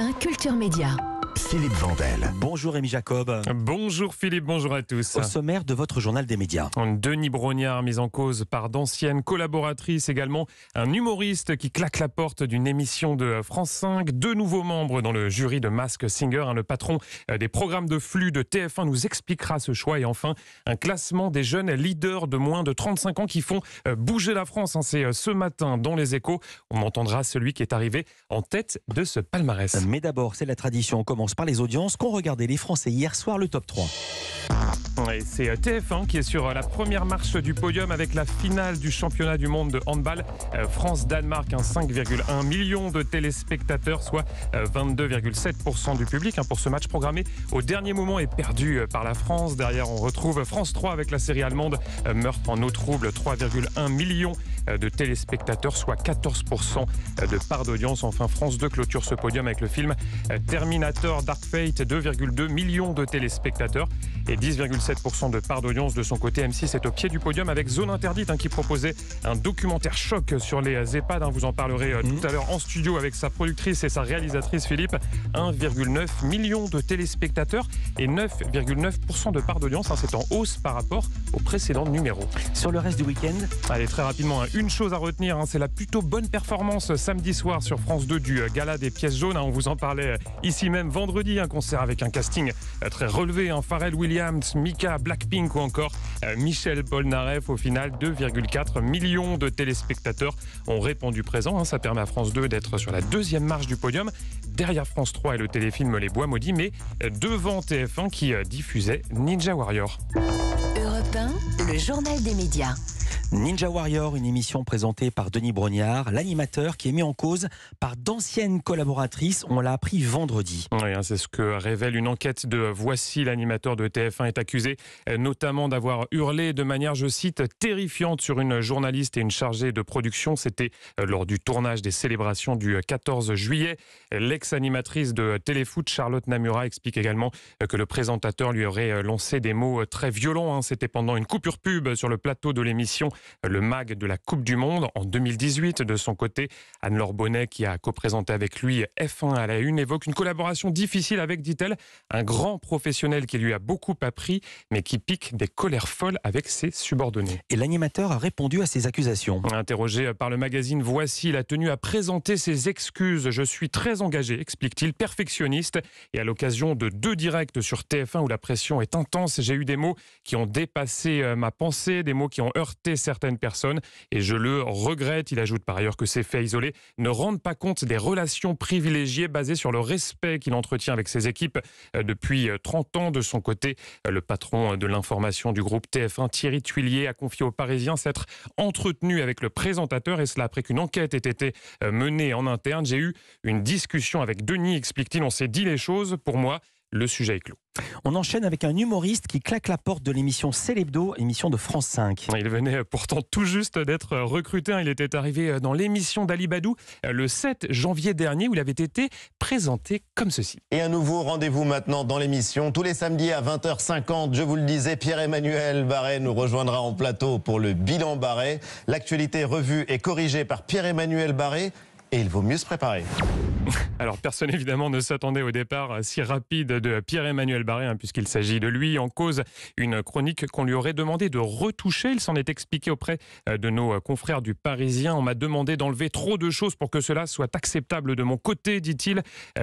1, Culture Média. Philippe Vandel. Bonjour Rémi Jacob. Bonjour Philippe, bonjour à tous. Au sommaire de votre journal des médias. Denis Brogniart mis en cause par d'anciennes collaboratrices, également un humoriste qui claque la porte d'une émission de France 5. Deux nouveaux membres dans le jury de Mask Singer. Le patron des programmes de flux de TF1 nous expliquera ce choix. Et enfin, un classement des jeunes leaders de moins de 35 ans qui font bouger la France. C'est ce matin dans Les Échos. On entendra celui qui est arrivé en tête de ce palmarès. Mais d'abord, c'est la tradition. On commence par les audiences qu'ont regardé les Français hier soir, le top 3. Et c'est TF1 qui est sur la première marche du podium avec la finale du championnat du monde de handball France-Danemark. 5,1 millions de téléspectateurs, soit 22,7% du public pour ce match programmé au dernier moment et perdu par la France. Derrière, on retrouve France 3 avec la série allemande Meurtre en eau trouble, 3,1 millions de téléspectateurs, soit 14% de part d'audience. Enfin, France 2 clôture ce podium avec le film Terminator Dark Fate, 2,2 millions de téléspectateurs et 10,7% de part d'audience. De son côté, M6 est au pied du podium avec Zone Interdite qui proposait un documentaire choc sur les EHPAD. Vous en parlerez tout à l'heure en studio avec sa productrice et sa réalisatrice Philippe. 1,9 million de téléspectateurs et 9,9% de part d'audience. C'est en hausse par rapport au précédent numéro. Sur le reste du week-end, allez, très rapidement, une chose à retenir, c'est la plutôt bonne performance samedi soir sur France 2 du Gala des pièces jaunes. On vous en parlait ici même vendredi, un concert avec un casting très relevé, Pharrell Williams, Mika, Blackpink ou encore Michel Polnareff. Au final, 2,4 millions de téléspectateurs ont répondu présent. Ça permet à France 2 d'être sur la deuxième marche du podium, derrière France 3 et le téléfilm Les Bois Maudits, mais devant TF1 qui diffusait Ninja Warrior. Europe 1, le journal des médias. Ninja Warrior, une émission présentée par Denis Brogniart, l'animateur qui est mis en cause par d'anciennes collaboratrices. On l'a appris vendredi. Oui, c'est ce que révèle une enquête de Voici. L'animateur de TF1 est accusé notamment d'avoir hurlé de manière, je cite, terrifiante sur une journaliste et une chargée de production. C'était lors du tournage des célébrations du 14 juillet. L'ex-animatrice de Téléfoot, Charlotte Namura, explique également que le présentateur lui aurait lancé des mots très violents. C'était pendant une coupure pub sur le plateau de l'émission Le Mag de la Coupe du Monde en 2018. De son côté, Anne-Laure Bonnet, qui a co-présenté avec lui F1 à la une, évoque une collaboration difficile avec, dit-elle, un grand professionnel qui lui a beaucoup appris, mais qui pique des colères folles avec ses subordonnés. Et l'animateur a répondu à ces accusations. Interrogé par le magazine Voici, il a tenu à présenter ses excuses. « Je suis très engagé », explique-t-il, perfectionniste, et à l'occasion de deux directs sur TF1 où la pression est intense, j'ai eu des mots qui ont dépassé ma pensée, des mots qui ont heurté certaines personnes et je le regrette. Il ajoute par ailleurs que ces faits isolés ne rendent pas compte des relations privilégiées basées sur le respect qu'il entretient avec ses équipes depuis 30 ans. De son côté, le patron de l'information du groupe TF1, Thierry Tuillier, a confié aux Parisiens s'être entretenu avec le présentateur et cela après qu'une enquête ait été menée en interne. J'ai eu une discussion avec Denis, explique-t-il, on s'est dit les choses, pour moi, le sujet est clos. On enchaîne avec un humoriste qui claque la porte de l'émission Célébdo, émission de France 5. Il venait pourtant tout juste d'être recruté. Il était arrivé dans l'émission d'Ali Badou le 7 janvier dernier où il avait été présenté comme ceci. Et un nouveau rendez-vous maintenant dans l'émission. Tous les samedis à 20h50, je vous le disais, Pierre-Emmanuel Barré nous rejoindra en plateau pour le bilan Barré. L'actualité revue et corrigée par Pierre-Emmanuel Barré. Et il vaut mieux se préparer. Alors personne évidemment ne s'attendait au départ si rapide de Pierre-Emmanuel Barré puisqu'il s'agit de lui en cause une chronique qu'on lui aurait demandé de retoucher. Il s'en est expliqué auprès de nos confrères du Parisien. On m'a demandé d'enlever trop de choses pour que cela soit acceptable de mon côté, dit-il.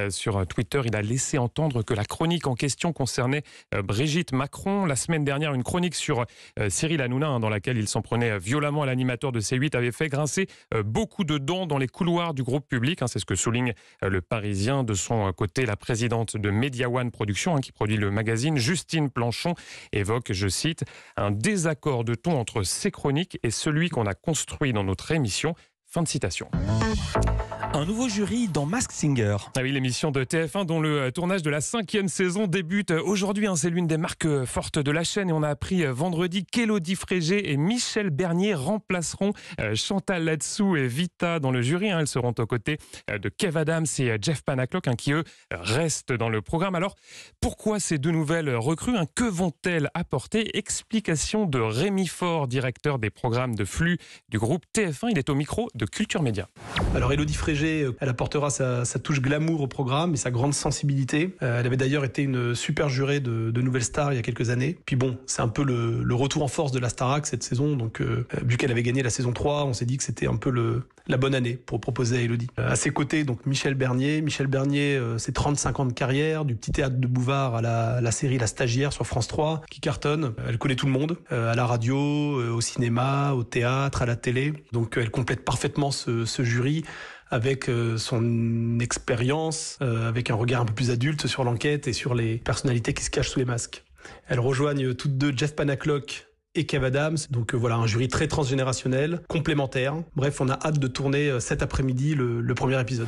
Sur Twitter, il a laissé entendre que la chronique en question concernait Brigitte Macron. La semaine dernière, une chronique sur Cyril Hanouna dans laquelle il s'en prenait violemment à l'animateur de C8 avait fait grincer beaucoup de dents dans les couloirs du groupe public. C'est ce que souligne Le Parisien. De son côté, la présidente de Media One Productions, qui produit le magazine, Justine Planchon, évoque, je cite, un désaccord de ton entre ses chroniques et celui qu'on a construit dans notre émission. Fin de citation. Un nouveau jury dans Mask Singer. Ah oui, l'émission de TF1 dont le tournage de la 5e saison débute aujourd'hui. C'est l'une des marques fortes de la chaîne et on a appris vendredi qu'Élodie Frégé et Michel Bernier remplaceront Chantal Latsou et Vita dans le jury. Elles seront aux côtés de Kev Adams et Jeff Panaclock qui, eux, restent dans le programme. Alors, pourquoi ces deux nouvelles recrues ? Que vont-elles apporter ? Explication de Rémi Fort, directeur des programmes de flux du groupe TF1. Il est au micro de Culture Média. Alors, Élodie Frégé Frégé, elle apportera sa touche glamour au programme et sa grande sensibilité. Elle avait d'ailleurs été une super jurée de Nouvelle Star il y a quelques années. Puis bon, c'est un peu le retour en force de la Starac cette saison. Donc vu qu'elle avait gagné la saison 3, on s'est dit que c'était un peu la bonne année pour proposer à Élodie. À ses côtés, donc Michel Bernier, ses 35 ans de carrière, du petit théâtre de Bouvard à la série La Stagiaire sur France 3, qui cartonne. Elle connaît tout le monde, à la radio, au cinéma, au théâtre, à la télé. Donc elle complète parfaitement ce jury, avec son expérience, avec un regard un peu plus adulte sur l'enquête et sur les personnalités qui se cachent sous les masques. Elles rejoignent toutes deux Jeff Panaclock et Kev Adams, donc voilà, un jury très transgénérationnel, complémentaire. Bref, on a hâte de tourner cet après-midi le premier épisode.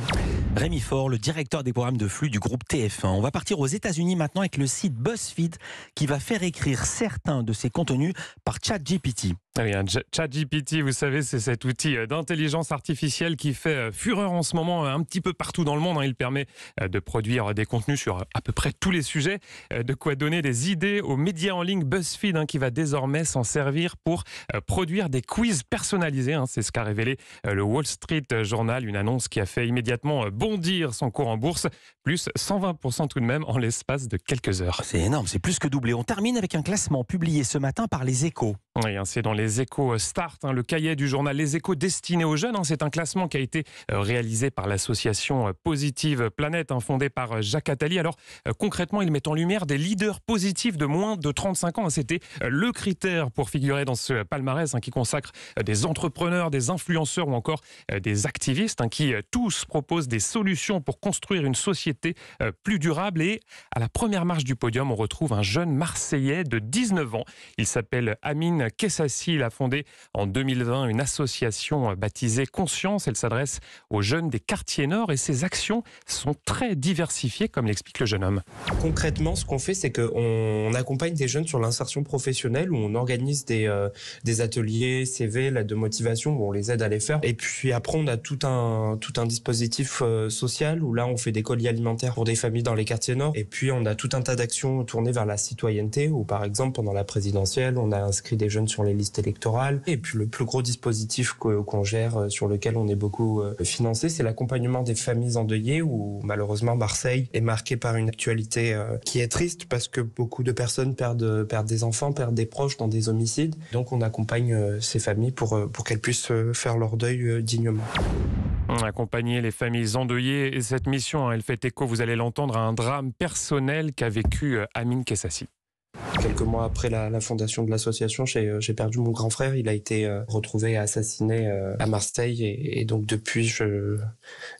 Rémi Fort, le directeur des programmes de flux du groupe TF1. On va partir aux États-Unis maintenant avec le site BuzzFeed qui va faire écrire certains de ses contenus par ChatGPT. Oui, ChatGPT, vous savez, c'est cet outil d'intelligence artificielle qui fait fureur en ce moment un petit peu partout dans le monde. Il permet de produire des contenus sur à peu près tous les sujets, de quoi donner des idées aux médias en ligne. BuzzFeed qui va désormais s'en servir pour produire des quiz personnalisés. C'est ce qu'a révélé le Wall Street Journal, une annonce qui a fait immédiatement bondir son cours en bourse, plus 120% tout de même en l'espace de quelques heures. C'est énorme, c'est plus que doublé. On termine avec un classement publié ce matin par les Échos. Oui, c'est dans les Échos Start, le cahier du journal Les Échos destiné aux jeunes. C'est un classement qui a été réalisé par l'association Positive Planète, fondée par Jacques Attali. Alors concrètement, il met en lumière des leaders positifs de moins de 35 ans. C'était le critère pour figurer dans ce palmarès qui consacre des entrepreneurs, des influenceurs ou encore des activistes qui tous proposent des solutions pour construire une société plus durable. Et à la première marche du podium, on retrouve un jeune Marseillais de 19 ans. Il s'appelle Amine Kessaci. Il a fondé en 2020 une association baptisée Conscience. Elle s'adresse aux jeunes des quartiers nord et ses actions sont très diversifiées, comme l'explique le jeune homme. Concrètement, ce qu'on fait, c'est qu'on accompagne des jeunes sur l'insertion professionnelle où on organise des ateliers CV, lettres de motivation, où on les aide à les faire. Et puis après, on a tout un dispositif social où là, on fait des colis alimentaires pour des familles dans les quartiers nord. Et puis, on a tout un tas d'actions tournées vers la citoyenneté où, par exemple, pendant la présidentielle, on a inscrit des jeunes sur les listes électorales. Et puis le plus gros dispositif qu'on gère, sur lequel on est beaucoup financé, c'est l'accompagnement des familles endeuillées où malheureusement Marseille est marquée par une actualité qui est triste parce que beaucoup de personnes perdent des enfants, perdent des proches dans des homicides. Donc on accompagne ces familles pour qu'elles puissent faire leur deuil dignement. Accompagner les familles endeuillées, et cette mission, elle fait écho, vous allez l'entendre, à un drame personnel qu'a vécu Amine Kessaci. Quelques mois après la fondation de l'association, j'ai perdu mon grand frère. Il a été retrouvé assassiné à Marseille. Et donc depuis,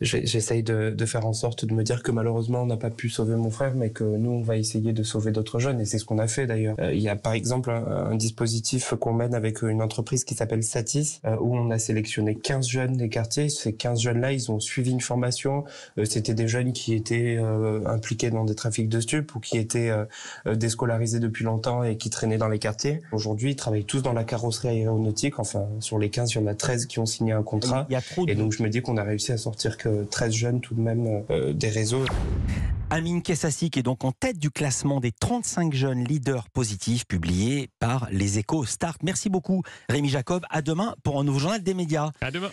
j'essaye de faire en sorte de me dire que malheureusement, on n'a pas pu sauver mon frère, mais que nous, on va essayer de sauver d'autres jeunes. Et c'est ce qu'on a fait d'ailleurs. Il y a par exemple un dispositif qu'on mène avec une entreprise qui s'appelle Satis, où on a sélectionné 15 jeunes des quartiers. Ces 15 jeunes-là, ils ont suivi une formation. C'était des jeunes qui étaient impliqués dans des trafics de stupes ou qui étaient déscolarisés depuis longtemps et qui traînaient dans les quartiers. Aujourd'hui, ils travaillent tous dans la carrosserie aéronautique. Enfin, sur les 15, il y en a 13 qui ont signé un contrat. Il y a trop de... Et donc, je me dis qu'on a réussi à sortir que 13 jeunes tout de même des réseaux. Amine Kessaci, qui est donc en tête du classement des 35 jeunes leaders positifs publiés par les Échos Start. Merci beaucoup, Rémi Jacob. À demain pour un nouveau journal des médias. À demain.